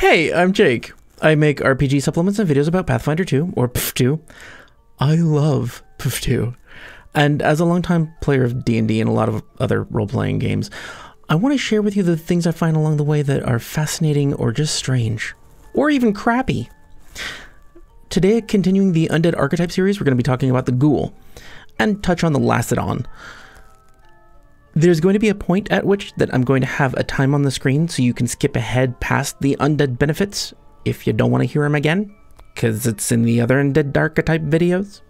Hey, I'm Jake. I make RPG supplements and videos about Pathfinder 2, or PF 2. I love PF 2. And as a longtime player of D&D and a lot of other role-playing games, I want to share with you the things I find along the way that are fascinating or just strange. Or even crappy. Today, continuing the Undead Archetype series, we're going to be talking about the Ghoul, and touch on the Lacedon. There's going to be a point at which that I'm going to have a time on the screen so you can skip ahead past the Undead Benefits, if you don't want to hear them again, because it's in the other Undead Archetype videos.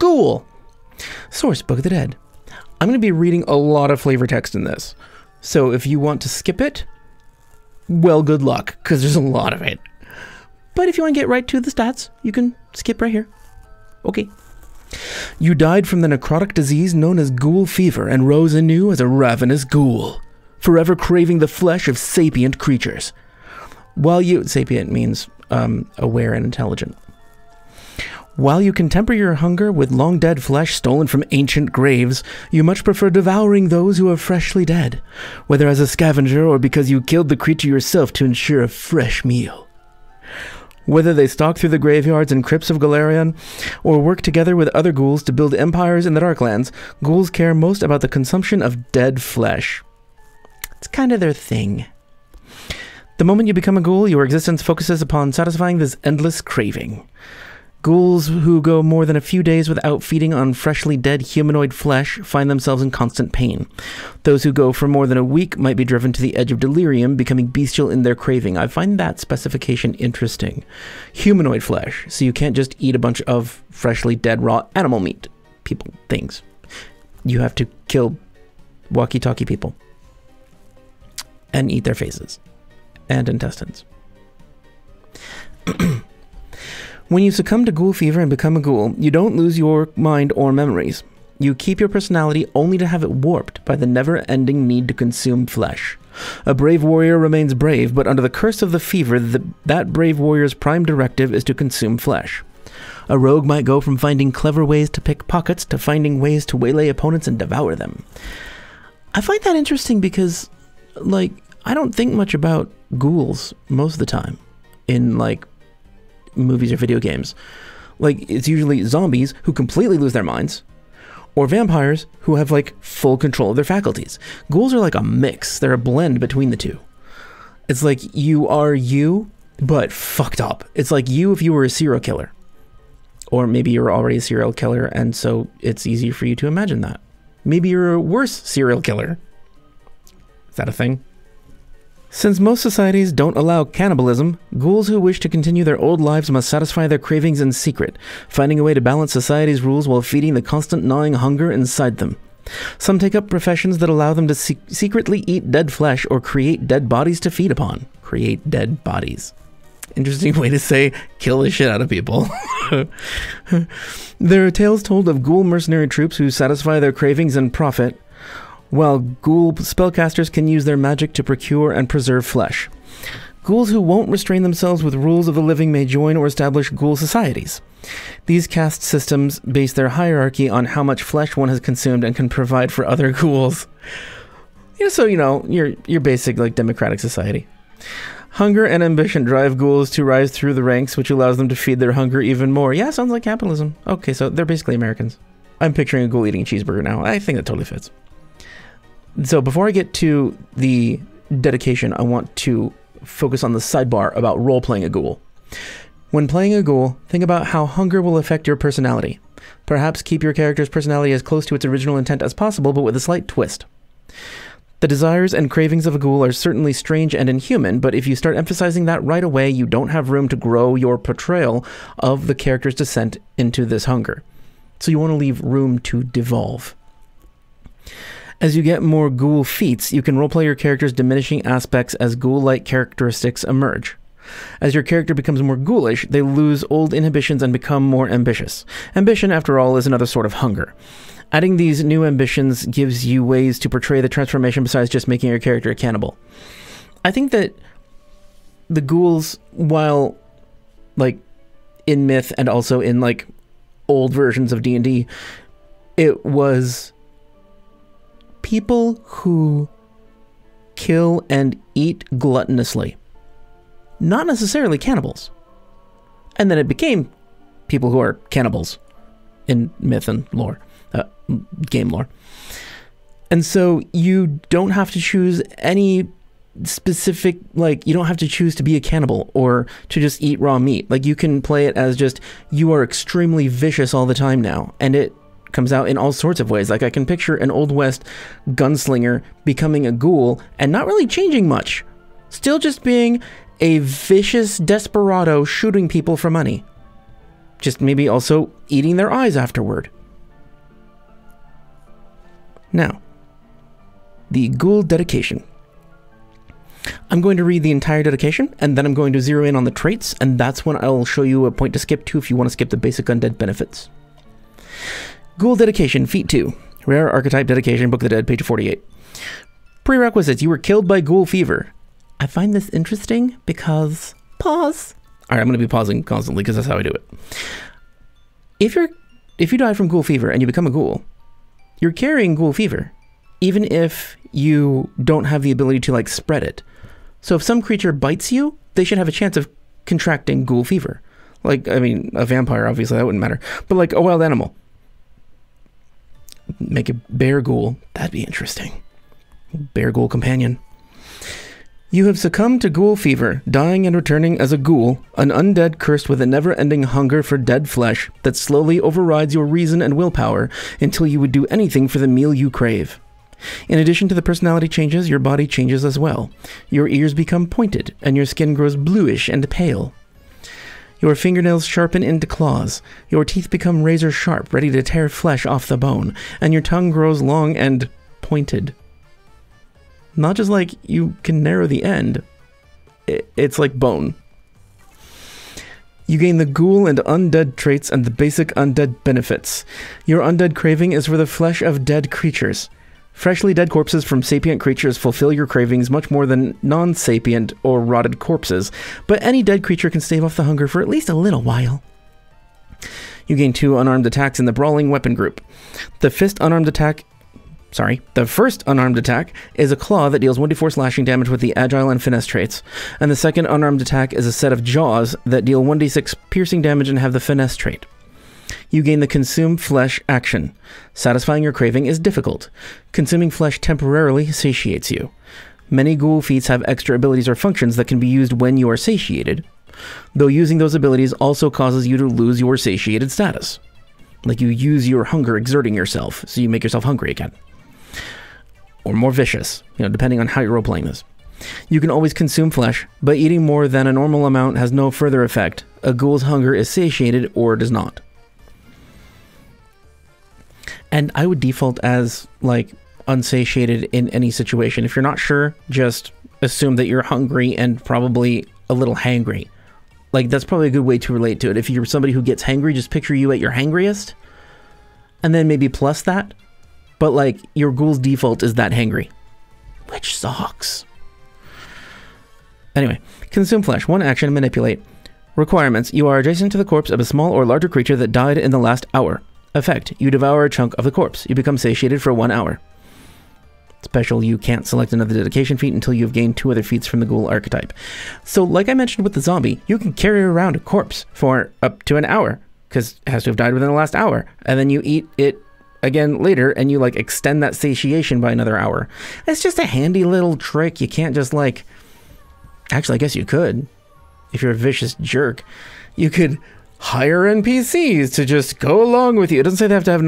Ghoul! Source, Book of the Dead. I'm going to be reading a lot of flavor text in this, so if you want to skip it, well, good luck, because there's a lot of it. But if you want to get right to the stats, you can skip right here. Okay. You died from the necrotic disease known as ghoul fever and rose anew as a ravenous ghoul, forever craving the flesh of sapient creatures. While you... sapient means aware and intelligent. While you can temper your hunger with long-dead flesh stolen from ancient graves, you much prefer devouring those who are freshly dead, whether as a scavenger or because you killed the creature yourself to ensure a fresh meal. Whether they stalk through the graveyards and crypts of Golarion, or work together with other ghouls to build empires in the Darklands, ghouls care most about the consumption of dead flesh. It's kind of their thing. The moment you become a ghoul, your existence focuses upon satisfying this endless craving. Ghouls who go more than a few days without feeding on freshly dead humanoid flesh find themselves in constant pain. Those who go for more than a week might be driven to the edge of delirium, becoming bestial in their craving. I find that specification interesting. Humanoid flesh, so you can't just eat a bunch of freshly dead raw animal meat. People, things. You have to kill walkie-talkie people. And eat their faces. And intestines. When you succumb to ghoul fever and become a ghoul, you don't lose your mind or memories. You keep your personality only to have it warped by the never-ending need to consume flesh. A brave warrior remains brave, but under the curse of the fever, that brave warrior's prime directive is to consume flesh. A rogue might go from finding clever ways to pick pockets to finding ways to waylay opponents and devour them. I find that interesting because, like, I don't think much about ghouls most of the time in, like, movies or video games. Like, it's usually zombies who completely lose their minds, or vampires who have, like, full control of their faculties. Ghouls are like a mix. They're a blend between the two. It's like you are you, but fucked up. It's like you if you were a serial killer. Or maybe you're already a serial killer, and so it's easier for you to imagine that. Maybe you're a worse serial killer. Is that a thing? Since most societies don't allow cannibalism, ghouls who wish to continue their old lives must satisfy their cravings in secret, finding a way to balance society's rules while feeding the constant gnawing hunger inside them. Some take up professions that allow them to secretly eat dead flesh or create dead bodies to feed upon. Create dead bodies. Interesting way to say, kill the shit out of people. There are tales told of ghoul mercenary troops who satisfy their cravings and profit, while ghoul spellcasters can use their magic to procure and preserve flesh. Ghouls who won't restrain themselves with rules of the living may join or establish ghoul societies. These caste systems base their hierarchy on how much flesh one has consumed and can provide for other ghouls. Yeah, so, you know, your basic, like, democratic society. Hunger and ambition drive ghouls to rise through the ranks, which allows them to feed their hunger even more. Yeah, sounds like capitalism. Okay, so they're basically Americans. I'm picturing a ghoul eating a cheeseburger now. I think that totally fits. So before I get to the dedication, I want to focus on the sidebar about role-playing a ghoul. When playing a ghoul, think about how hunger will affect your personality. Perhaps keep your character's personality as close to its original intent as possible, but with a slight twist. The desires and cravings of a ghoul are certainly strange and inhuman, but if you start emphasizing that right away, you don't have room to grow your portrayal of the character's descent into this hunger. So you want to leave room to devolve. As you get more ghoul feats, you can roleplay your character's diminishing aspects as ghoul-like characteristics emerge. As your character becomes more ghoulish, they lose old inhibitions and become more ambitious. Ambition, after all, is another sort of hunger. Adding these new ambitions gives you ways to portray the transformation besides just making your character a cannibal. I think that the ghouls, while, like, in myth and also in, like, old versions of D&D, it was people who kill, and eat gluttonously. Not necessarily cannibals. And then it became people who are cannibals in myth and lore, game lore. And so you don't have to choose any specific, like, you don't have to choose to be a cannibal or to just eat raw meat. Like, you can play it as just, you are extremely vicious all the time now. And it comes out in all sorts of ways. Like, I can picture an Old West gunslinger becoming a ghoul and not really changing much. Still just being a vicious desperado shooting people for money. Just maybe also eating their eyes afterward. Now, the Ghoul dedication. I'm going to read the entire dedication, and then I'm going to zero in on the traits, and that's when I'll show you a point to skip to if you want to skip the Basic Undead Benefits. Ghoul dedication, feat 2. Rare archetype dedication, Book of the Dead, page 48. Prerequisites, you were killed by ghoul fever. I find this interesting because... Pause! Alright, I'm going to be pausing constantly because that's how I do it. If you die from ghoul fever and you become a ghoul, you're carrying ghoul fever, even if you don't have the ability to, like, spread it. So if some creature bites you, they should have a chance of contracting ghoul fever. Like, I mean, a vampire, obviously, that wouldn't matter. But, like, a wild animal. Make a bear ghoul. That'd be interesting. Bear ghoul companion. You have succumbed to ghoul fever, dying and returning as a ghoul, an undead cursed with a never-ending hunger for dead flesh that slowly overrides your reason and willpower until you would do anything for the meal you crave. In addition to the personality changes, your body changes as well. Your ears become pointed, and your skin grows bluish and pale. Your fingernails sharpen into claws. Your teeth become razor-sharp, ready to tear flesh off the bone, and your tongue grows long and pointed. Not just like you can narrow the end. It's like bone. You gain the ghoul and undead traits and the basic undead benefits. Your undead craving is for the flesh of dead creatures. Freshly dead corpses from sapient creatures fulfill your cravings much more than non-sapient or rotted corpses, but any dead creature can stave off the hunger for at least a little while. You gain 2 unarmed attacks in the brawling weapon group. The first unarmed attack is a claw that deals 1d4 slashing damage with the agile and finesse traits, and the second unarmed attack is a set of jaws that deal 1d6 piercing damage and have the finesse trait. You gain the Consume Flesh action. Satisfying your craving is difficult. Consuming flesh temporarily satiates you. Many ghoul feats have extra abilities or functions that can be used when you are satiated, though using those abilities also causes you to lose your satiated status. Like, you use your hunger exerting yourself, so you make yourself hungry again. Or more vicious, you know, depending on how you're role-playing this. You can always consume flesh, but eating more than a normal amount has no further effect. A ghoul's hunger is satiated or does not. And I would default as, like, unsatiated in any situation. If you're not sure, just assume that you're hungry and probably a little hangry. Like, that's probably a good way to relate to it. If you're somebody who gets hangry, just picture you at your hangriest, and then maybe plus that. But, like, your ghoul's default is that hangry. Which sucks. Anyway, consume flesh. 1 action, manipulate. Requirements. You are adjacent to the corpse of a small or larger creature that died in the last hour. Effect. You devour a chunk of the corpse. You become satiated for 1 hour. Special. You can't select another dedication feat until you've gained 2 other feats from the ghoul archetype. So, like I mentioned with the zombie, you can carry around a corpse for up to an hour, because it has to have died within the last hour, and then you eat it again later, and you, like, extend that satiation by another hour. It's just a handy little trick. You can't just, like... Actually, I guess you could. If you're a vicious jerk, you could hire NPCs to just go along with you. It doesn't say they have to have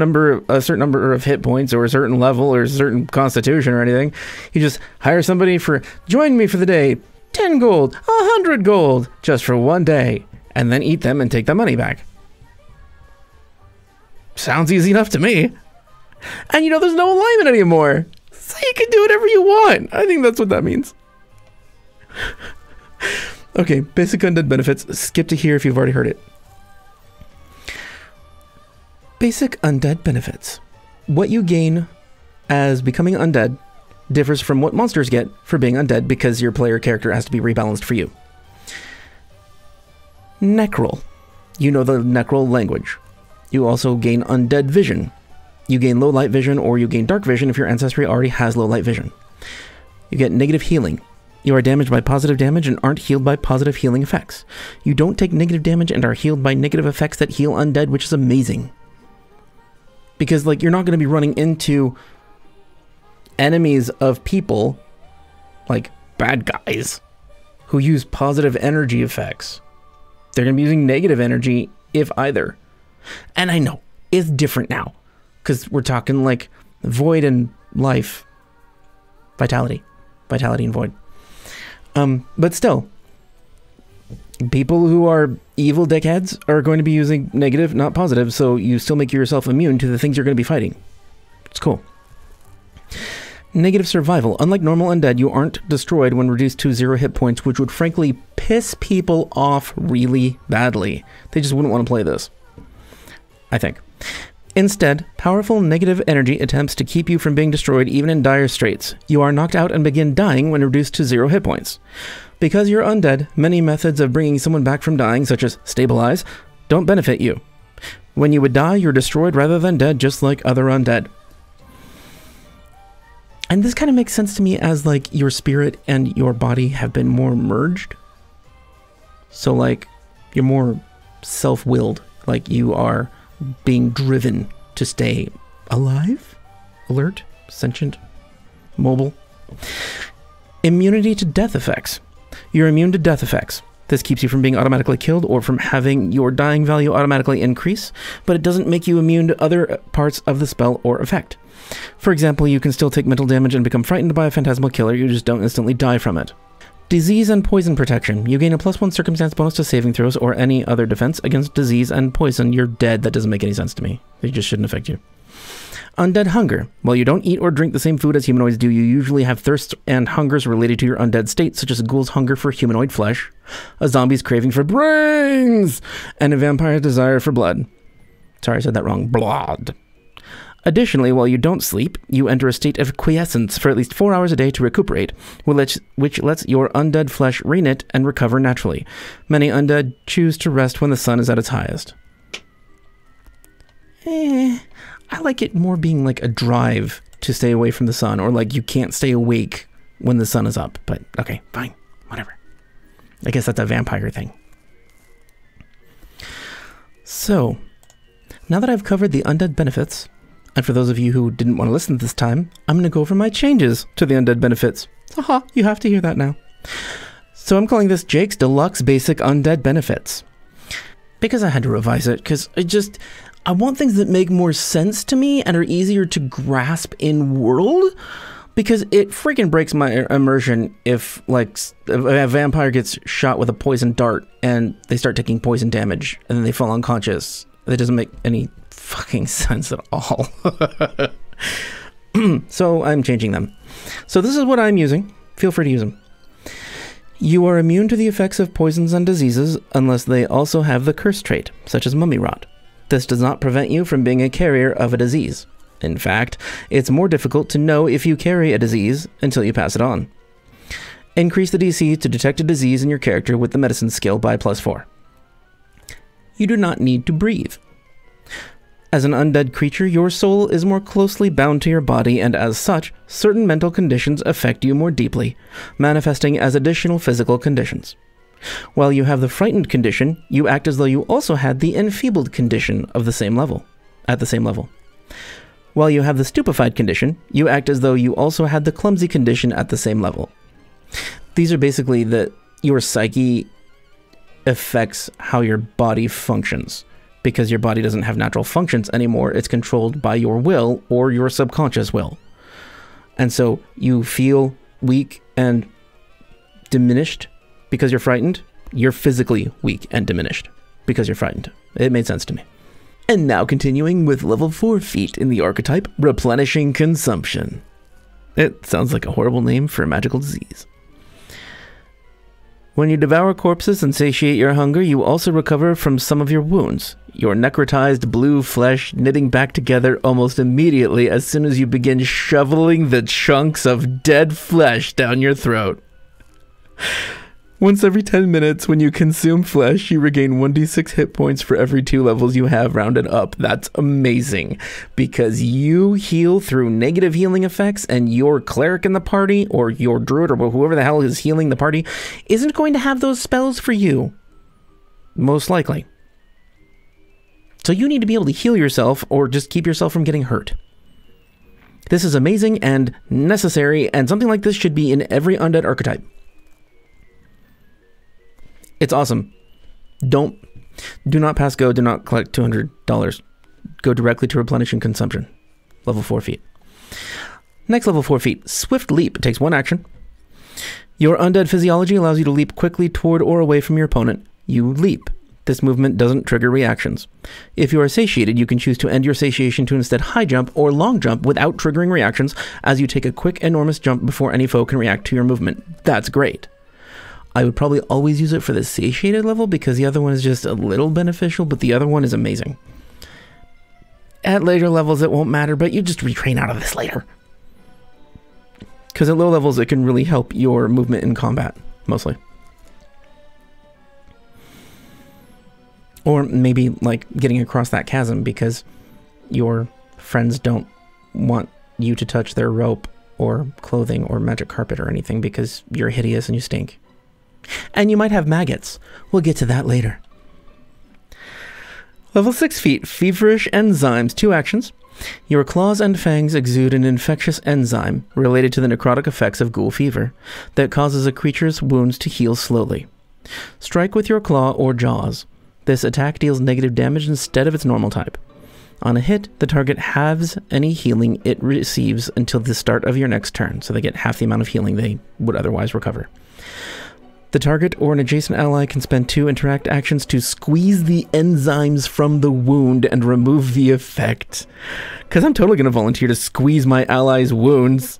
a certain number of hit points or a certain level or a certain constitution or anything. You just hire somebody for, join me for the day, 10 gold, 100 gold, just for 1 day, and then eat them and take the money back. Sounds easy enough to me. And, you know, there's no alignment anymore. So you can do whatever you want. I think that's what that means. Okay, basic undead benefits. Skip to here if you've already heard it. Basic undead benefits. What you gain as becoming undead differs from what monsters get for being undead because your player character has to be rebalanced for you. Necroll. You know the Necroll language. You also gain undead vision. You gain low light vision, or you gain dark vision if your ancestry already has low light vision. You get negative healing. You are damaged by positive damage and aren't healed by positive healing effects. You don't take negative damage and are healed by negative effects that heal undead, which is amazing. Because, like, you're not going to be running into enemies of people, like bad guys, who use positive energy effects. They're going to be using negative energy, if either. And I know, it's different now. Because we're talking, like, void and life. Vitality. Vitality and void. But still, people who are evil dickheads are going to be using negative, not positive, so you still make yourself immune to the things you're going to be fighting. It's cool. Negative survival. Unlike normal undead, you aren't destroyed when reduced to 0 hit points, which would frankly piss people off really badly. They just wouldn't want to play this, I think. Instead, powerful negative energy attempts to keep you from being destroyed even in dire straits. You are knocked out and begin dying when reduced to 0 hit points. Because you're undead, many methods of bringing someone back from dying, such as stabilize, don't benefit you. When you would die, you're destroyed rather than dead, just like other undead. And this kind of makes sense to me as, like, your spirit and your body have been more merged. So, like, you're more self-willed, like you are being driven to stay alive, alert, sentient, mobile. Immunity to death effects. You're immune to death effects. This keeps you from being automatically killed or from having your dying value automatically increase, but it doesn't make you immune to other parts of the spell or effect. For example, you can still take mental damage and become frightened by a phantasmal killer, you just don't instantly die from it. Disease and poison protection. You gain a +1 circumstance bonus to saving throws or any other defense against disease and poison. You're dead. That doesn't make any sense to me. It just shouldn't affect you. Undead hunger. While you don't eat or drink the same food as humanoids do, you usually have thirsts and hungers related to your undead state, such as a ghoul's hunger for humanoid flesh, a zombie's craving for brains, and a vampire's desire for blood. Sorry, I said that wrong. Blood. Additionally, while you don't sleep, you enter a state of quiescence for at least 4 hours a day to recuperate, which lets your undead flesh reknit and recover naturally. Many undead choose to rest when the sun is at its highest. I like it more being like a drive to stay away from the sun, or like you can't stay awake when the sun is up, but okay, fine, whatever. I guess that's a vampire thing. So, now that I've covered the undead benefits, and for those of you who didn't want to listen this time, I'm going to go over my changes to the undead benefits. Haha, you have to hear that now. So I'm calling this Jake's Deluxe Basic Undead Benefits. Because I had to revise it, because I want things that make more sense to me and are easier to grasp in world, because it freaking breaks my immersion if, like, a vampire gets shot with a poison dart and they start taking poison damage and then they fall unconscious. That doesn't make any fucking sense at all. So I'm changing them. So this is what I'm using. Feel free to use them. You are immune to the effects of poisons and diseases unless they also have the curse trait, such as mummy rot. This does not prevent you from being a carrier of a disease. In fact, it's more difficult to know if you carry a disease until you pass it on. Increase the DC to detect a disease in your character with the medicine skill by +4. You do not need to breathe. As an undead creature, your soul is more closely bound to your body, and as such, certain mental conditions affect you more deeply, manifesting as additional physical conditions. While you have the frightened condition, you act as though you also had the enfeebled condition of the same level, at the same level. While you have the stupefied condition, you act as though you also had the clumsy condition at the same level. These are basically your psyche affects how your body functions. Because your body doesn't have natural functions anymore, it's controlled by your will or your subconscious will. And so you feel weak and diminished because you're frightened. You're physically weak and diminished because you're frightened. It made sense to me. And now continuing with level 4 feat in the archetype, Replenishing Consumption. It sounds like a horrible name for a magical disease. When you devour corpses and satiate your hunger, you also recover from some of your wounds. Your necrotized blue flesh knitting back together almost immediately as soon as you begin shoveling the chunks of dead flesh down your throat. Once every 10 minutes, when you consume flesh, you regain 1d6 hit points for every 2 levels you have rounded up. That's amazing, because you heal through negative healing effects, and your cleric in the party, or your druid, or whoever the hell is healing the party, isn't going to have those spells for you. Most likely. So you need to be able to heal yourself, or just keep yourself from getting hurt. This is amazing and necessary, and something like this should be in every undead archetype. It's awesome. Do not pass go. Do not collect $200. Go directly to Replenishing Consumption. Level 4 feat. Next level 4 feat, Swift Leap. It takes 1 action. Your undead physiology allows you to leap quickly toward or away from your opponent. You leap. This movement doesn't trigger reactions. If you are satiated, you can choose to end your satiation to instead high jump or long jump without triggering reactions, as you take a quick, enormous jump before any foe can react to your movement. That's great. I would probably always use it for the satiated level, because the other one is just a little beneficial, but the other one is amazing. At later levels, it won't matter, but you just retrain out of this later. Because at low levels, it can really help your movement in combat, mostly. Or maybe, like, getting across that chasm because your friends don't want you to touch their rope or clothing or magic carpet or anything because you're hideous and you stink. And you might have maggots. We'll get to that later. Level 6 feat, Feverish Enzymes. 2 actions. Your claws and fangs exude an infectious enzyme related to the necrotic effects of ghoul fever that causes a creature's wounds to heal slowly. Strike with your claw or jaws. This attack deals negative damage instead of its normal type. On a hit, the target halves any healing it receives until the start of your next turn, so they get half the amount of healing they would otherwise recover. The target or an adjacent ally can spend 2 interact actions to squeeze the enzymes from the wound and remove the effect. Because I'm totally going to volunteer to squeeze my ally's wounds.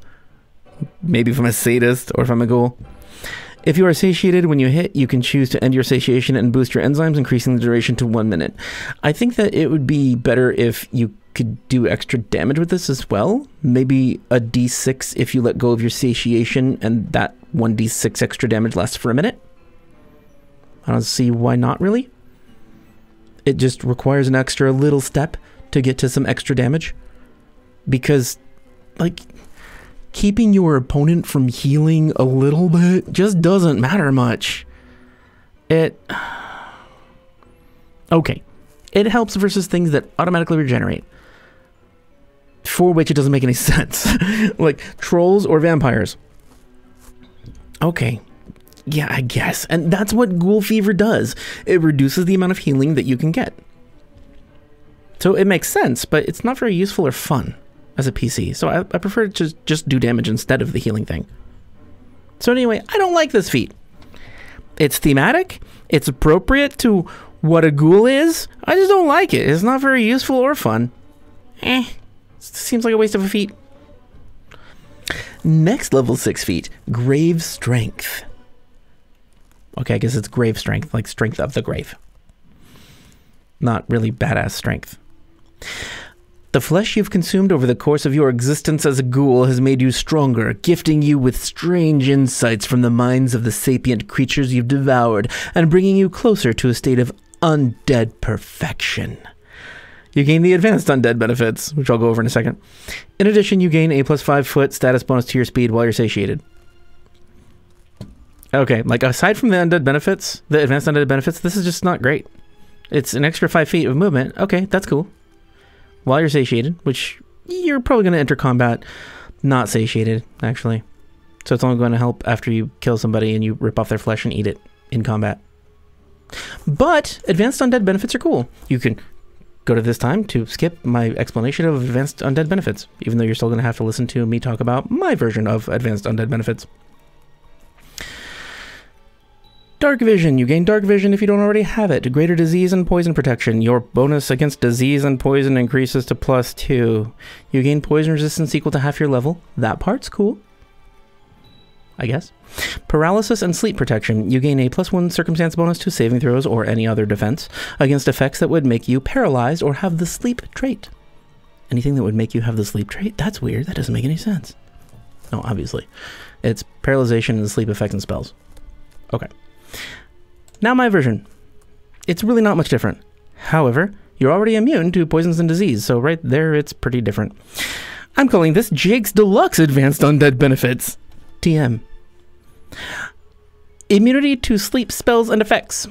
Maybe if I'm a sadist or if I'm a ghoul. If you are satiated when you hit, you can choose to end your satiation and boost your enzymes, increasing the duration to 1 minute. I think that it would be better if you could do extra damage with this as well. Maybe a d6 if you let go of your satiation, and that 1d6 extra damage lasts for a minute. I don't see why not, really. It just requires an extra little step to get to some extra damage. Because, like, keeping your opponent from healing a little bit just doesn't matter much. Okay. It helps versus things that automatically regenerate, for which it doesn't make any sense. Like trolls or vampires. Okay. Yeah, I guess. And that's what ghoul fever does. It reduces the amount of healing that you can get. So it makes sense, but it's not very useful or fun as a PC, so I prefer to just do damage instead of the healing thing. So anyway, I don't like this feat. It's thematic, it's appropriate to what a ghoul is, I just don't like it. It's not very useful or fun. Seems like a waste of a feat. Next level 6 feat, Grave Strength. Okay, I guess it's Grave Strength, like Strength of the Grave. Not really badass strength. The flesh you've consumed over the course of your existence as a ghoul has made you stronger, gifting you with strange insights from the minds of the sapient creatures you've devoured, and bringing you closer to a state of undead perfection. You gain the Advanced Undead Benefits, which I'll go over in a second. In addition, you gain a +5 foot status bonus to your speed while you're satiated. Okay, like aside from the undead benefits, the Advanced Undead Benefits, this is just not great. It's an extra 5 feet of movement. Okay, that's cool. While you're satiated, which you're probably going to enter combat not satiated, actually. So it's only going to help after you kill somebody and you rip off their flesh and eat it in combat. But Advanced Undead Benefits are cool. You can go to this time to skip my explanation of Advanced Undead Benefits, even though you're still going to have to listen to me talk about my version of Advanced Undead Benefits. Dark Vision. You gain Dark Vision if you don't already have it. Greater disease and poison protection. Your bonus against disease and poison increases to +2. You gain poison resistance equal to half your level. That part's cool, I guess. Paralysis and sleep protection. You gain a +1 circumstance bonus to saving throws or any other defense against effects that would make you paralyzed or have the sleep trait. Anything that would make you have the sleep trait? That's weird. That doesn't make any sense. No, obviously. It's paralyzation and sleep effects and spells. Okay. Now my version. It's really not much different. However, you're already immune to poisons and disease, so right there it's pretty different. I'm calling this Jake's Deluxe Advanced Undead Benefits. TM. Immunity to sleep spells and effects.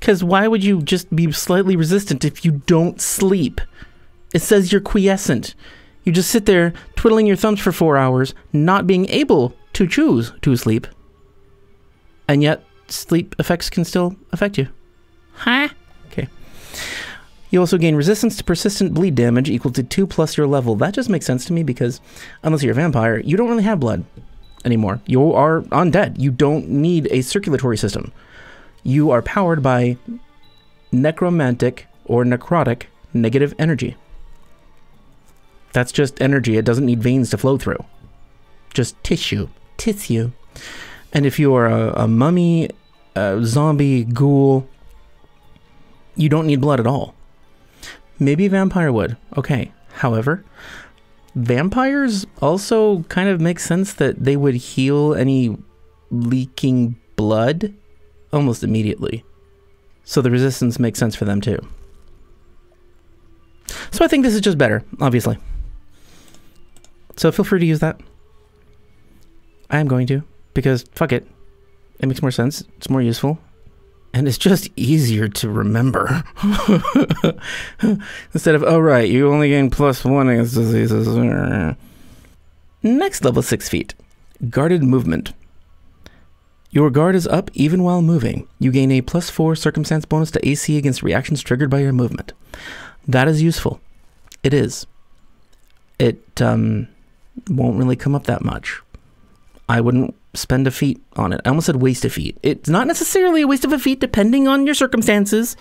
Because why would you just be slightly resistant if you don't sleep? It says you're quiescent. You just sit there twiddling your thumbs for 4 hours, not being able to choose to sleep. And yet, sleep effects can still affect you. Huh? Okay. You also gain resistance to persistent bleed damage equal to 2 plus your level. That just makes sense to me because, unless you're a vampire, you don't really have blood anymore. You are undead. You don't need a circulatory system. You are powered by necromantic or necrotic negative energy. That's just energy. It doesn't need veins to flow through. Just tissue. Tissue. And if you are a mummy, a zombie, ghoul, you don't need blood at all. Maybe vampire would. Okay. However, vampires also kind of make sense that they would heal any leaking blood almost immediately. So the resistance makes sense for them too. So I think this is just better, obviously. So feel free to use that. I am going to, because fuck it. It makes more sense, it's more useful, and it's just easier to remember. Instead of, oh right, you only gain +1 against diseases. Next level 6 feet, Guarded Movement. Your guard is up even while moving. You gain a +4 circumstance bonus to AC against reactions triggered by your movement. That is useful. It is. It won't really come up that much. I wouldn't spend a feat on it. I almost said waste a feat. It's not necessarily a waste of a feat depending on your circumstances.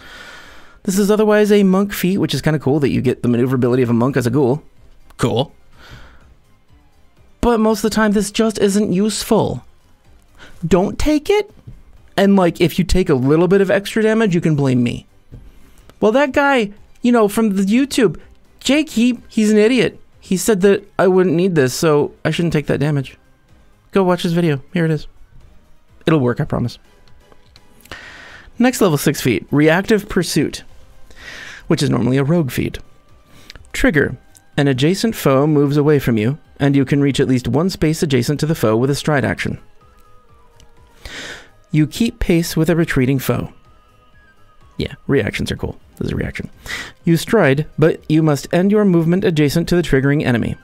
This is otherwise a monk feat, which is kind of cool that you get the maneuverability of a monk as a ghoul. Cool. But most of the time, this just isn't useful. Don't take it. And like, if you take a little bit of extra damage, you can blame me. Well, that guy, you know, from the YouTube, Jake, he's an idiot. He said that I wouldn't need this, so I shouldn't take that damage. Go watch his video. Here it is. It'll work, I promise. Next level 6 feat, Reactive Pursuit, which is normally a rogue feat. Trigger. An adjacent foe moves away from you, and you can reach at least 1 space adjacent to the foe with a stride action. You keep pace with a retreating foe. Yeah, reactions are cool. This is a reaction. You stride, but you must end your movement adjacent to the triggering enemy.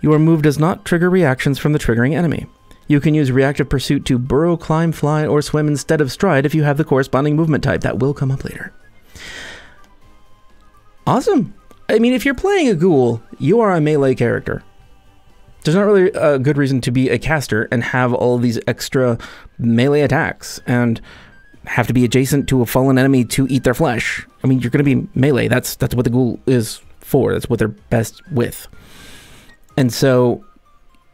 Your move does not trigger reactions from the triggering enemy. You can use Reactive Pursuit to burrow, climb, fly, or swim instead of stride if you have the corresponding movement type. That will come up later. Awesome. I mean, if you're playing a ghoul, you are a melee character. There's not really a good reason to be a caster and have all these extra melee attacks and have to be adjacent to a fallen enemy to eat their flesh. I mean, you're going to be melee. That's what the ghoul is for. That's what they're best with. And so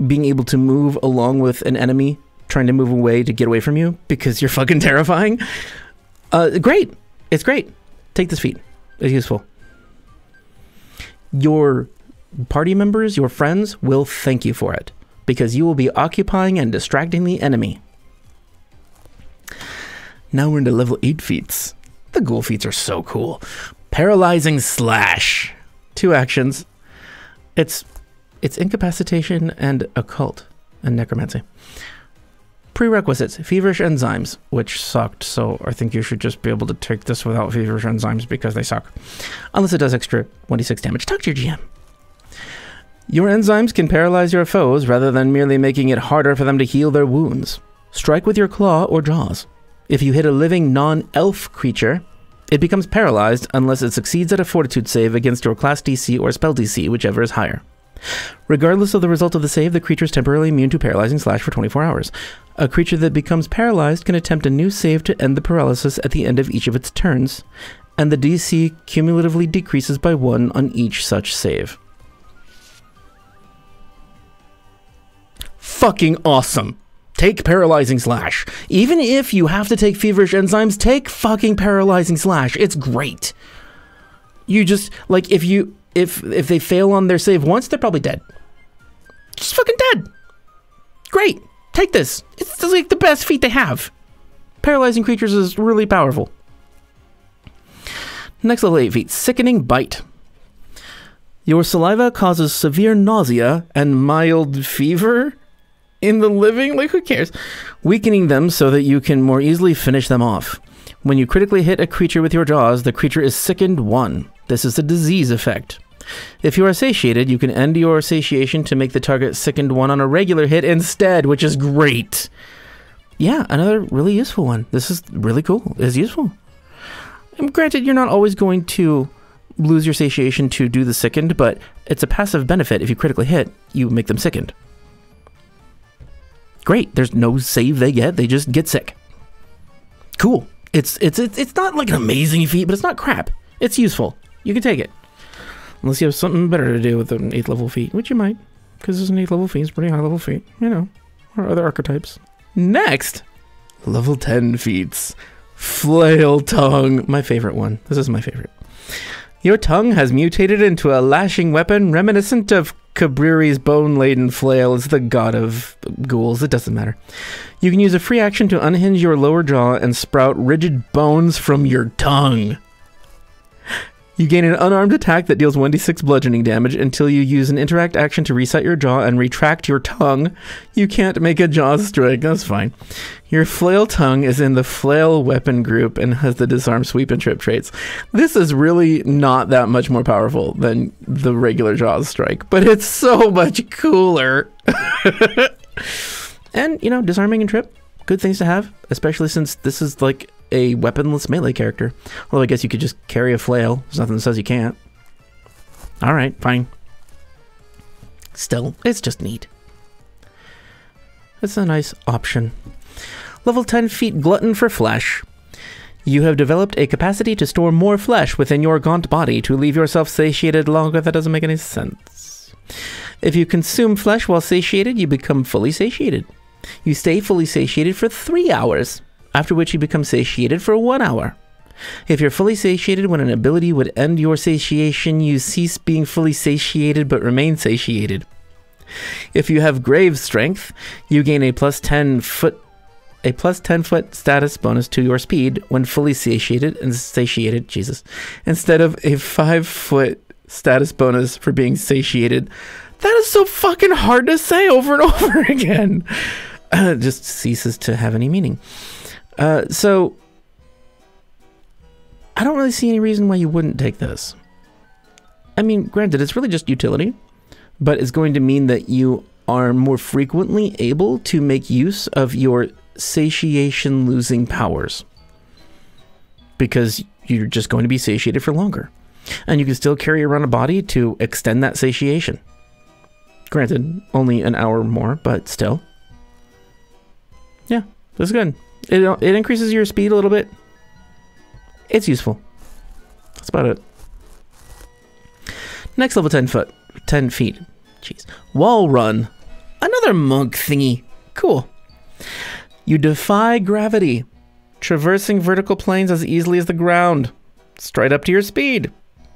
being able to move along with an enemy trying to move away to get away from you because you're fucking terrifying. Great. It's great. Take this feat. It's useful. Your party members, your friends, will thank you for it because you will be occupying and distracting the enemy. Now we're into level 8 feats. The ghoul feats are so cool. Paralyzing Slash. 2 actions. It's incapacitation and occult and necromancy. Prerequisites, Feverish Enzymes, which sucked, so I think you should just be able to take this without Feverish Enzymes because they suck. Unless it does extra 1d6 damage. Talk to your GM. Your enzymes can paralyze your foes rather than merely making it harder for them to heal their wounds. Strike with your claw or jaws. If you hit a living non-elf creature, it becomes paralyzed unless it succeeds at a fortitude save against your class DC or spell DC, whichever is higher. Regardless of the result of the save, the creature is temporarily immune to Paralyzing Slash for 24 hours. A creature that becomes paralyzed can attempt a new save to end the paralysis at the end of each of its turns, and the DC cumulatively decreases by 1 on each such save. Fucking awesome. Take Paralyzing Slash. Even if you have to take Feverish Enzymes, take fucking Paralyzing Slash. It's great. You just, like, if they fail on their save once, they're probably dead. Just fucking dead. Great. Take this. It's like the best feat they have. paralyzing creatures is really powerful. Next level 8 feat, Sickening Bite. Your saliva causes severe nausea and mild fever in the living? Like, who cares? Weakening them so that you can more easily finish them off. When you critically hit a creature with your jaws, the creature is sickened 1. This is the disease effect. If you are satiated, you can end your satiation to make the target sickened 1 on a regular hit instead, which is great. Yeah, another really useful one. This is really cool. It's useful. And granted, you're not always going to lose your satiation to do the sickened, but it's a passive benefit. If you critically hit, you make them sickened. Great. There's no save they get. They just get sick. Cool. It's not like an amazing feat, but it's not crap. It's useful. You can take it. Unless you have something better to do with an 8th level feat, which you might, because it's an 8th level feat, it's a pretty high level feat, you know, or other archetypes. Next, level 10 feats. Flailtongue, my favorite one. This is my favorite. Your tongue has mutated into a lashing weapon reminiscent of Kabriri's bone-laden flail. It's the god of ghouls. It doesn't matter. You can use a free action to unhinge your lower jaw and sprout rigid bones from your tongue. You gain an unarmed attack that deals 1d6 bludgeoning damage until you use an interact action to reset your jaw and retract your tongue. You can't make a jaw strike. That's fine. Your flail tongue is in the flail weapon group and has the disarm, sweep, and trip traits. This is really not that much more powerful than the regular jaw strike, but it's so much cooler. And, you know, disarming and trip, good things to have, especially since this is like a weaponless melee character. Although I guess you could just carry a flail. There's nothing that says you can't. Alright, fine. Still, it's just neat. It's a nice option. Level 10 feat, Glutton for Flesh. You have developed a capacity to store more flesh within your gaunt body to leave yourself satiated longer. That doesn't make any sense. If you consume flesh while satiated, you become fully satiated. You stay fully satiated for 3 hours. After which you become satiated for 1 hour. If you're fully satiated when an ability would end your satiation, you cease being fully satiated but remain satiated. If you have Grave Strength, you gain a plus 10 foot status bonus to your speed when fully satiated and satiated, Jesus, instead of a 5 foot status bonus for being satiated. That is so fucking hard to say over and over again. It just ceases to have any meaning. So, I don't really see any reason why you wouldn't take this. I mean, granted, it's really just utility, but it's going to mean that you are more frequently able to make use of your satiation-losing powers, because you're just going to be satiated for longer. And you can still carry around a body to extend that satiation. Granted, only an hour more, but still. Yeah, that's good. It increases your speed a little bit. It's useful. That's about it. Next level 10 feet. Jeez. Wall Run. Another monk thingy. Cool. You defy gravity, traversing vertical planes as easily as the ground. Straight up to your speed.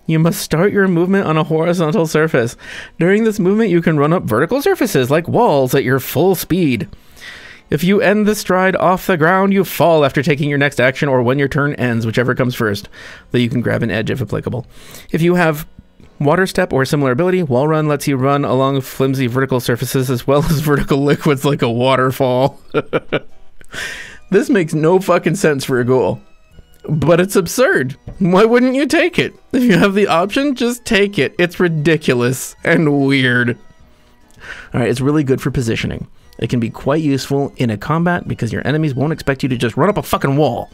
You must start your movement on a horizontal surface. During this movement, you can run up vertical surfaces like walls at your full speed. If you end the stride off the ground, you fall after taking your next action or when your turn ends, whichever comes first, though you can grab an edge if applicable. If you have Water Step or a similar ability, Wall Run lets you run along flimsy vertical surfaces as well as vertical liquids like a waterfall. This makes no fucking sense for a ghoul, but it's absurd. Why wouldn't you take it? If you have the option, just take it. It's ridiculous and weird. All right, it's really good for positioning. It can be quite useful in a combat because your enemies won't expect you to just run up a fucking wall.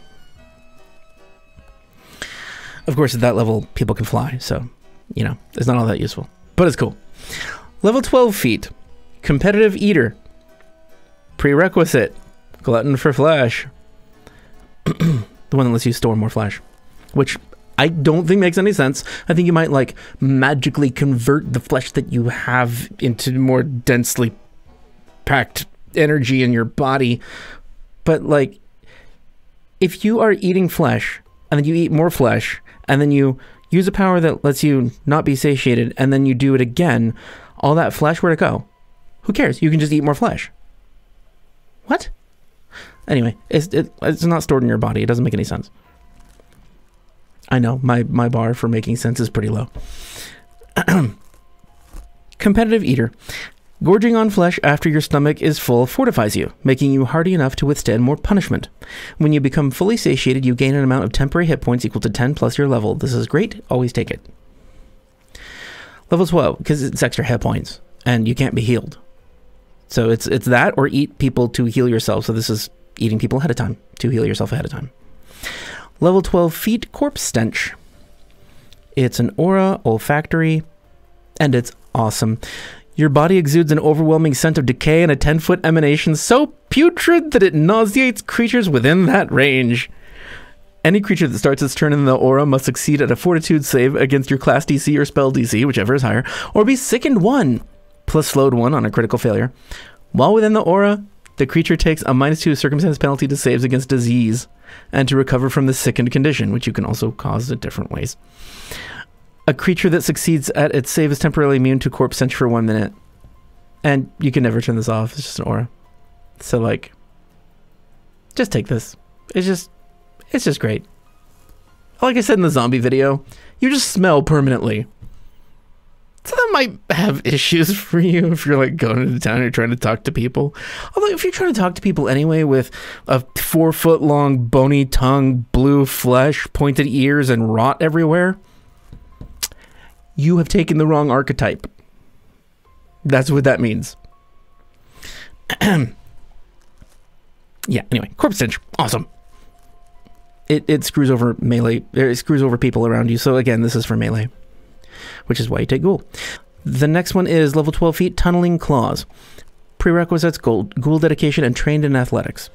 Of course, at that level, people can fly, so, you know, it's not all that useful. But it's cool. Level 12 feat. Competitive Eater. Prerequisite. Glutton for Flesh. The one that lets you store more flesh. Which I don't think makes any sense. I think you might, like, magically convert the flesh that you have into more densely packed energy in your body, but like, if you are eating flesh and then you eat more flesh and then you use a power that lets you not be satiated and then you do it again, all that flesh, where'd it go? Who cares? You can just eat more flesh. What? Anyway, it's not stored in your body. It doesn't make any sense. I know, my bar for making sense is pretty low. Competitive Eater. Gorging on flesh after your stomach is full fortifies you, making you hardy enough to withstand more punishment. When you become fully satiated, you gain an amount of temporary hit points equal to 10 plus your level. This is great. Always take it. Level 12, because it's extra hit points, and you can't be healed. So it's that or eat people to heal yourself. So this is eating people ahead of time, to heal yourself ahead of time. Level 12 feat, Corpse Stench. It's an aura, olfactory, and it's awesome. Your body exudes an overwhelming scent of decay and a 10-foot emanation so putrid that it nauseates creatures within that range. Any creature that starts its turn in the aura must succeed at a fortitude save against your class DC or spell DC, whichever is higher, or be sickened 1, plus slowed 1 on a critical failure. While within the aura, the creature takes a -2 circumstance penalty to saves against disease and to recover from the sickened condition, which you can also cause in different ways. A creature that succeeds at its save is temporarily immune to Corpse Stench for 1 minute. And you can never turn this off. It's just an aura. So, like, just take this. It's just great. Like I said in the zombie video, you just smell permanently. So that might have issues for you if you're, like, going into town and you're trying to talk to people. Although, if you're trying to talk to people anyway with a 4-foot-long bony tongue, blue flesh, pointed ears, and rot everywhere... You have taken the wrong archetype. That's what that means. Yeah, anyway, Corpse Stench, awesome. It screws over melee, it screws over people around you. So again, this is for melee, which is why you take Ghoul. The next one is level 12 feat, Tunneling Claws. Prerequisites, Ghoul dedication, and trained in athletics.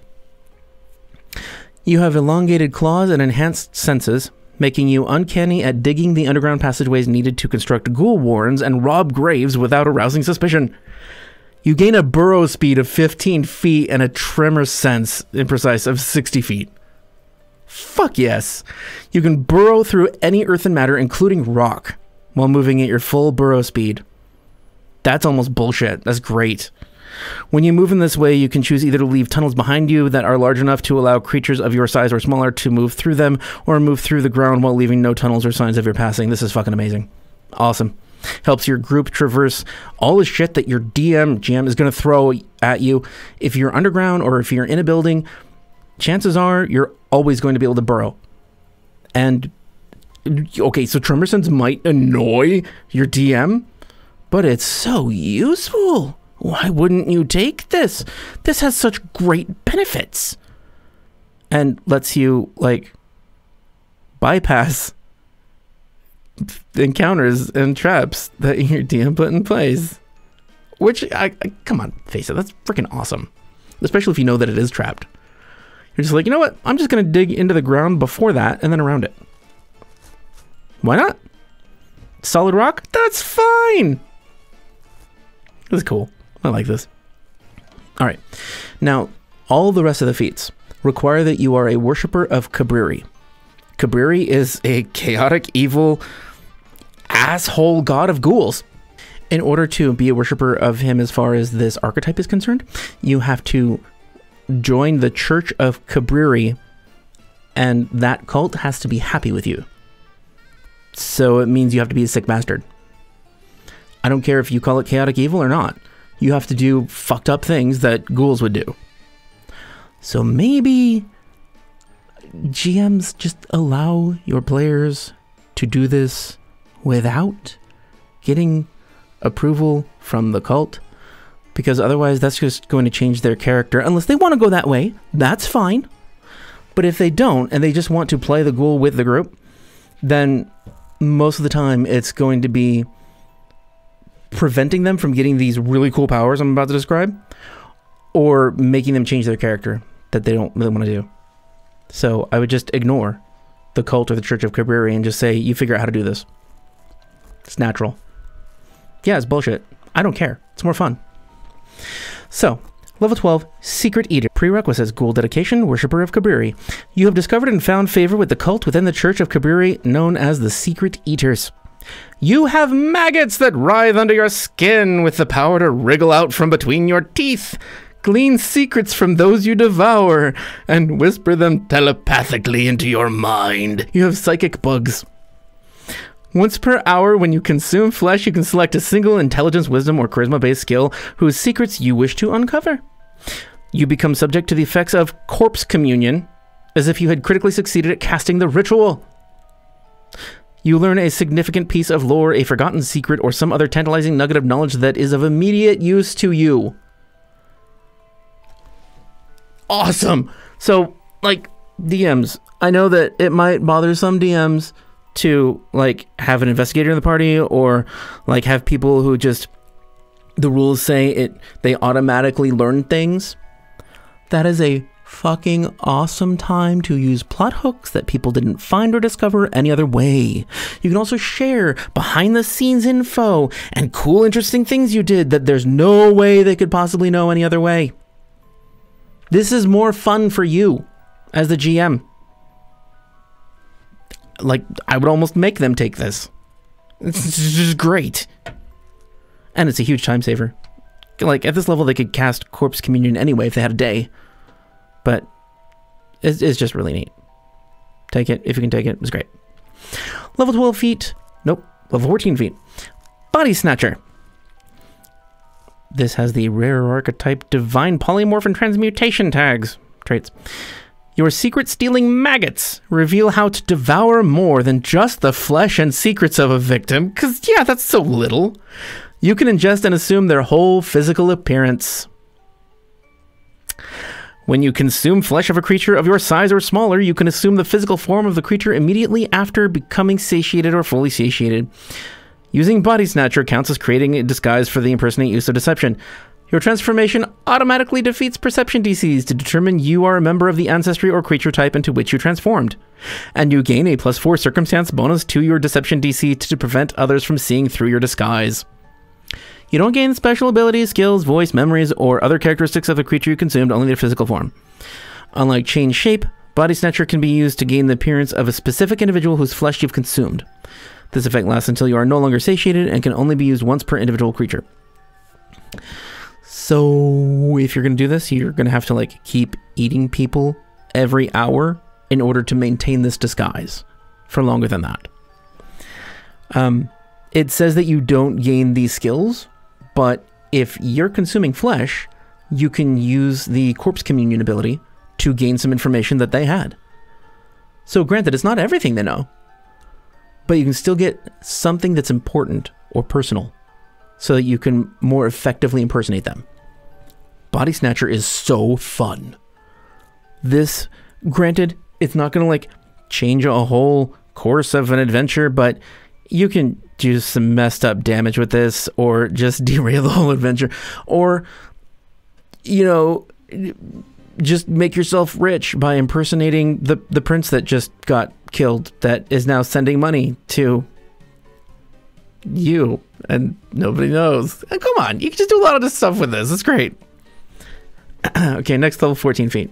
You have elongated claws and enhanced senses, making you uncanny at digging the underground passageways needed to construct ghoul warrens and rob graves without arousing suspicion. You gain a burrow speed of 15 feet and a tremor sense, imprecise, of 60 feet. Fuck yes. You can burrow through any earthen matter, including rock, while moving at your full burrow speed. That's almost bullshit. That's great. When you move in this way, you can choose either to leave tunnels behind you that are large enough to allow creatures of your size or smaller to move through them, or move through the ground while leaving no tunnels or signs of your passing. This is fucking amazing. Awesome. Helps your group traverse all the shit that your GM is going to throw at you. If you're underground or if you're in a building, chances are you're always going to be able to burrow. And, okay, so tremor sense might annoy your DM, but it's so useful. Why wouldn't you take this? This has such great benefits and lets you, like, bypass encounters and traps that your DM put in place. Which, come on, face it, that's freaking awesome. Especially if you know that it is trapped. You're just like, you know what? I'm just going to dig into the ground before that and then around it. Why not? Solid rock? That's fine! This is cool. I like this. All right. Now, all the rest of the feats require that you are a worshiper of Kabriri. Kabriri is a chaotic, evil, asshole god of ghouls. In order to be a worshiper of him as far as this archetype is concerned, you have to join the Church of Kabriri, and that cult has to be happy with you. So it means you have to be a sick bastard. I don't care if you call it chaotic evil or not. You have to do fucked up things that ghouls would do. So maybe GMs just allow your players to do this without getting approval from the cult, because otherwise that's just going to change their character. Unless they want to go that way, that's fine. But if they don't and they just want to play the ghoul with the group, then most of the time it's going to be preventing them from getting these really cool powers I'm about to describe, or making them change their character that they don't really want to do. So I would just ignore the cult or the Church of Kabriri and just say, you figure out how to do this. It's natural. Yeah, it's bullshit. I don't care. It's more fun. So, level 12, Secret Eater. Prerequisites, Ghoul dedication, worshiper of Kabriri. You have discovered and found favor with the cult within the Church of Kabriri known as the Secret Eaters. You have maggots that writhe under your skin with the power to wriggle out from between your teeth. glean secrets from those you devour, and whisper them telepathically into your mind. You have psychic bugs. Once per hour, when you consume flesh, you can select a single intelligence, wisdom, or charisma-based skill whose secrets you wish to uncover. You become subject to the effects of corpse communion, as if you had critically succeeded at casting the ritual. You learn a significant piece of lore, a forgotten secret, or some other tantalizing nugget of knowledge that is of immediate use to you. Awesome! So, like, DMs. I know that it might bother some DMs to, like, have an investigator in the party, or, like, have people who just, the rules say it, they automatically learn things. That is a fucking awesome time to use plot hooks that people didn't find or discover any other way. You can also share behind the scenes info and cool, interesting things you did that there's no way they could possibly know any other way. This is more fun for you as the GM. Like, I would almost make them take this. It's just great. And it's a huge time saver. Like, at this level, they could cast Corpse Communion anyway if they had a day. But it's just really neat. Take it. If you can take it, it's great. Level 12 feet. Nope. Level 14 feet. Body Snatcher. This has the rare archetype Divine Polymorph and Transmutation tags. Traits. Your secret-stealing maggots reveal how to devour more than just the flesh and secrets of a victim. Because, yeah, that's so little. You can ingest and assume their whole physical appearance. When you consume flesh of a creature of your size or smaller, you can assume the physical form of the creature immediately after becoming satiated or fully satiated. Using Body Snatcher counts as creating a disguise for the impersonate use of deception. Your transformation automatically defeats perception DCs to determine you are a member of the ancestry or creature type into which you transformed. And you gain a +4 circumstance bonus to your deception DC to prevent others from seeing through your disguise. You don't gain special abilities, skills, voice, memories, or other characteristics of the creature you consumed, only their physical form. Unlike Change Shape, Body Snatcher can be used to gain the appearance of a specific individual whose flesh you've consumed. This effect lasts until you are no longer satiated and can only be used once per individual creature. So, if you're going to do this, you're going to have to, like, keep eating people every hour in order to maintain this disguise for longer than that. It says that you don't gain these skills, but if you're consuming flesh, you can use the Corpse Communion ability to gain some information that they had. So granted, it's not everything they know, but you can still get something that's important or personal so that you can more effectively impersonate them. Body Snatcher is so fun. This, granted, it's not going to, like, change a whole course of an adventure, but you can do some messed up damage with this, or just derail the whole adventure, or, you know, just make yourself rich by impersonating the prince that just got killed that is now sending money to you, and nobody knows. And come on, you can just do a lot of this stuff with this. It's great. Okay, next level, 14 feet.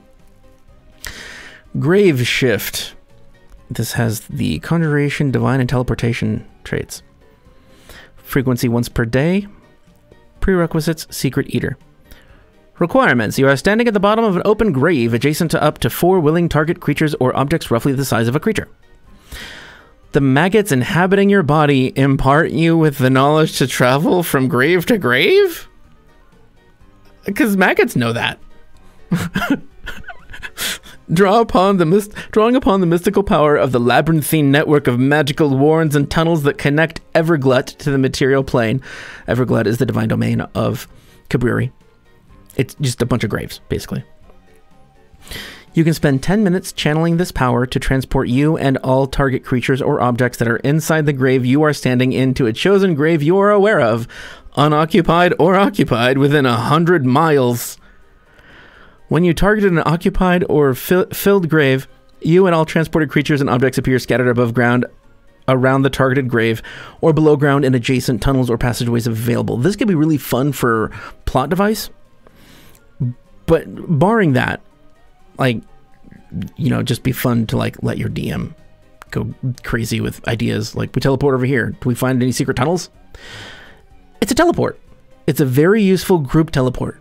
Grave Shift. This has the Conjuration, Divine, and Teleportation traits. Frequency once per day. Prerequisites, Secret Eater. Requirements. You are standing at the bottom of an open grave adjacent to up to 4 willing target creatures or objects roughly the size of a creature. The maggots inhabiting your body impart you with the knowledge to travel from grave to grave? Because maggots know that. Drawing upon the mystical power of the labyrinthine network of magical warrens and tunnels that connect Everglut to the material plane. Everglut is the divine domain of Kabriri. It's just a bunch of graves, basically. You can spend 10 minutes channeling this power to transport you and all target creatures or objects that are inside the grave you are standing in to a chosen grave you are aware of, unoccupied or occupied, within 100 miles. When you targeted an occupied or filled grave, you and all transported creatures and objects appear scattered above ground, around the targeted grave, or below ground in adjacent tunnels or passageways available. This could be really fun for plot device, but barring that, like, you know, just be fun to, like, let your DM go crazy with ideas. Like, we teleport over here. Do we find any secret tunnels? It's a teleport. It's a very useful group teleport.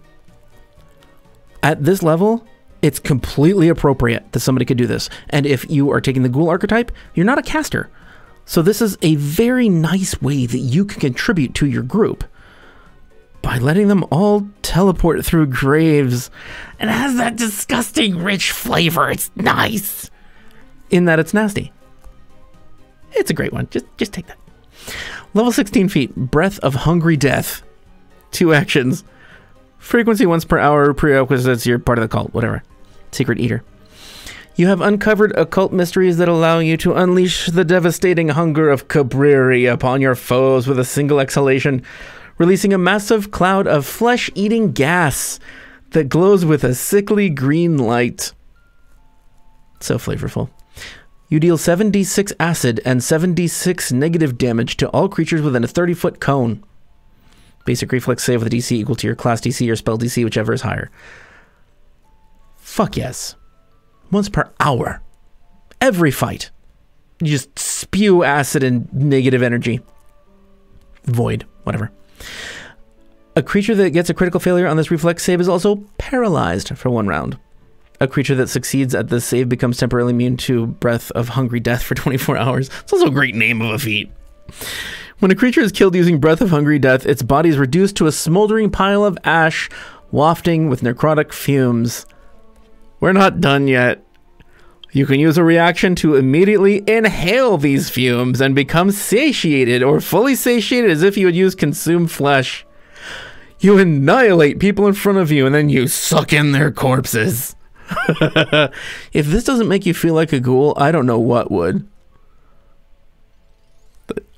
At this level, it's completely appropriate that somebody could do this. And if you are taking the Ghoul archetype, you're not a caster. So this is a very nice way that you can contribute to your group by letting them all teleport through graves. And it has that disgusting rich flavor. It's nice in that it's nasty. It's a great one. Just take that. Level 16 feat, Breath of Hungry Death. 2 actions. Frequency once per hour, prerequisites, you're part of the cult, whatever. Secret Eater. You have uncovered occult mysteries that allow you to unleash the devastating hunger of Kabriri upon your foes with a single exhalation, releasing a massive cloud of flesh-eating gas that glows with a sickly green light. So flavorful. You deal 7d6 acid and 7d6 negative damage to all creatures within a 30-foot cone. Basic reflex save with a DC equal to your class DC or spell DC, whichever is higher. Fuck yes. Once per hour. Every fight. You just spew acid and negative energy. Void. Whatever. A creature that gets a critical failure on this reflex save is also paralyzed for 1 round. A creature that succeeds at this save becomes temporarily immune to Breath of Hungry Death for 24 hours. It's also a great name of a feat. When a creature is killed using Breath of Hungry Death, its body is reduced to a smoldering pile of ash, wafting with necrotic fumes. We're not done yet. You can use a reaction to immediately inhale these fumes and become satiated or fully satiated as if you would use Consume Flesh. You annihilate people in front of you and then you suck in their corpses. If this doesn't make you feel like a ghoul, I don't know what would.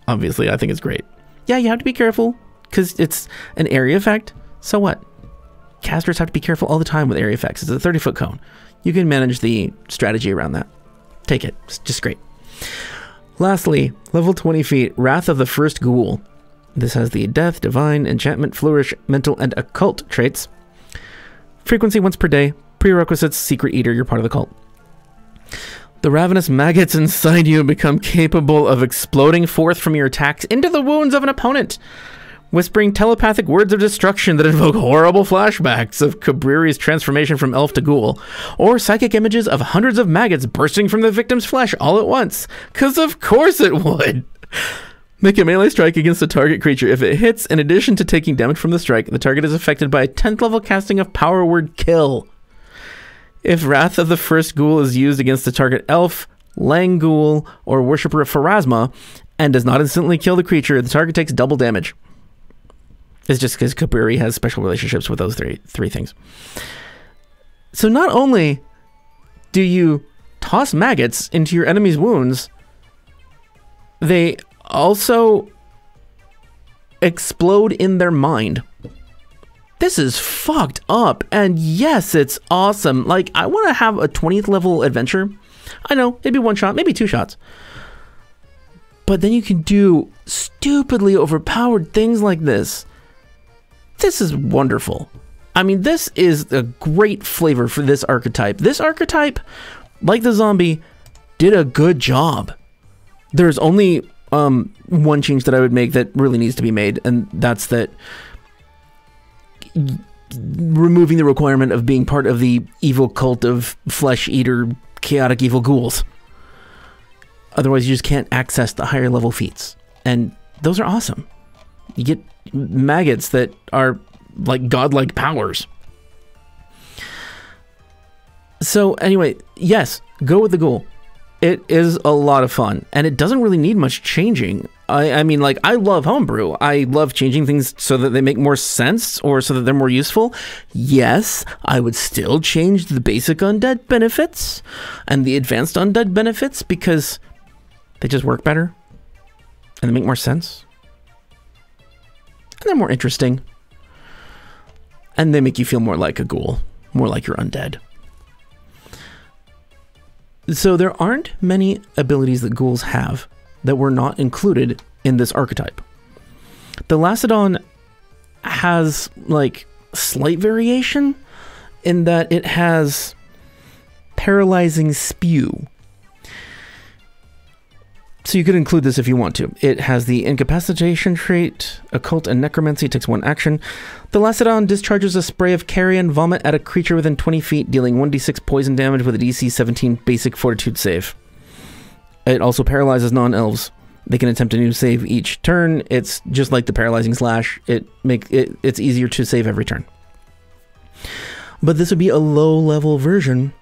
Obviously, I think it's great. Yeah, you have to be careful because it's an area effect. So what? Casters have to be careful all the time with area effects. It's a 30-foot cone. You can manage the strategy around that. Take it. It's just great. Lastly, level 20 feat, Wrath of the First Ghoul. This has the Death, Divine, Enchantment, Flourish, Mental, and Occult traits. Frequency once per day. Prerequisites, Secret Eater, you're part of the cult. The ravenous maggots inside you become capable of exploding forth from your attacks into the wounds of an opponent, whispering telepathic words of destruction that invoke horrible flashbacks of Kabriri's transformation from elf to ghoul, or psychic images of hundreds of maggots bursting from the victim's flesh all at once, because of course it would. Make a melee strike against the target creature. If it hits, in addition to taking damage from the strike, the target is affected by a 10th level casting of Power Word Kill. If Wrath of the First Ghoul is used against the target elf, lang ghoul, or worshiper of Pharasma, and does not instantly kill the creature, the target takes double damage. It's just because Kabriri has special relationships with those three things. So not only do you toss maggots into your enemy's wounds, they also explode in their mind. This is fucked up, and yes, it's awesome. Like, I want to have a 20th level adventure. I know, maybe 1 shot, maybe 2 shots. But then you can do stupidly overpowered things like this. This is wonderful. I mean, this is a great flavor for this archetype. This archetype, like the zombie, did a good job. There's only one change that I would make that really needs to be made, and that's that removing the requirement of being part of the evil cult of flesh eater chaotic evil ghouls. Otherwise you just can't access the higher level feats, and those are awesome. You get maggots that are like godlike powers. So anyway, yes, go with the ghoul. It is a lot of fun, and it doesn't really need much changing. I mean, like, I love homebrew. I love changing things so that they make more sense or so that they're more useful. Yes, I would still change the basic undead benefits and the advanced undead benefits because they just work better and they make more sense and they're more interesting and they make you feel more like a ghoul, more like you're undead. So there aren't many abilities that ghouls have that were not included in this archetype. The Lacedon has like slight variation in that it has Paralyzing Spew. So you could include this if you want to. It has the Incapacitation trait, Occult and Necromancy, takes one action. The Lacedon discharges a spray of carrion vomit at a creature within 20 feet, dealing 1d6 poison damage with a DC 17 basic fortitude save. It also paralyzes non-elves. They can attempt a new save each turn. It's just like the Paralyzing Slash. It's easier to save every turn. But this would be a low-level version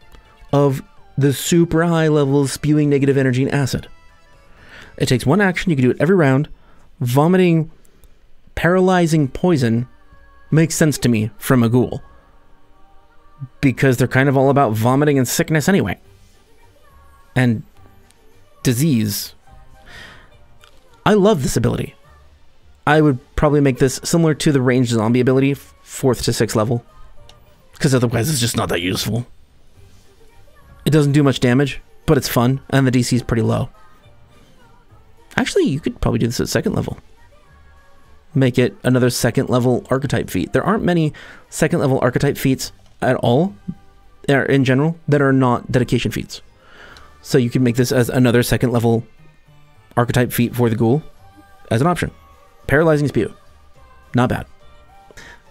of the super high-level spewing negative energy and acid. It takes one action. You can do it every round. Vomiting, paralyzing poison makes sense to me from a ghoul, because they're kind of all about vomiting and sickness anyway. And disease. I love this ability. I would probably make this similar to the ranged zombie ability, 4th to 6th level, because otherwise it's just not that useful. It doesn't do much damage, but it's fun, and the DC is pretty low. Actually, you could probably do this at 2nd level. Make it another 2nd level archetype feat. There aren't many 2nd level archetype feats at all, or in general, that are not dedication feats. So you can make this as another 2nd level archetype feat for the ghoul as an option. Paralyzing Spew. Not bad.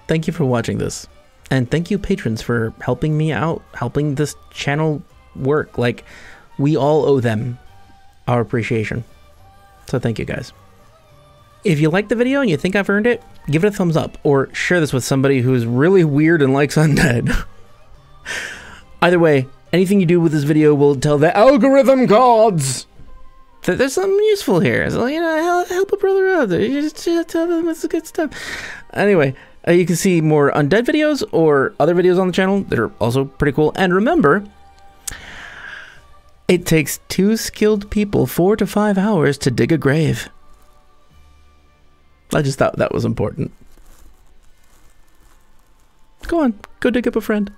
Thank you for watching this. And thank you, patrons, for helping me out, helping this channel work. Like, we all owe them our appreciation. So thank you, guys. If you like the video and you think I've earned it, give it a thumbs up, or share this with somebody who's really weird and likes undead. Either way, anything you do with this video will tell the algorithm gods that there's something useful here. So, you know, help a brother out. You just tell them it's good stuff. Anyway, you can see more undead videos or other videos on the channel that are also pretty cool. And remember, it takes 2 skilled people 4 to 5 hours to dig a grave. I just thought that was important. Go on, go dig up a friend.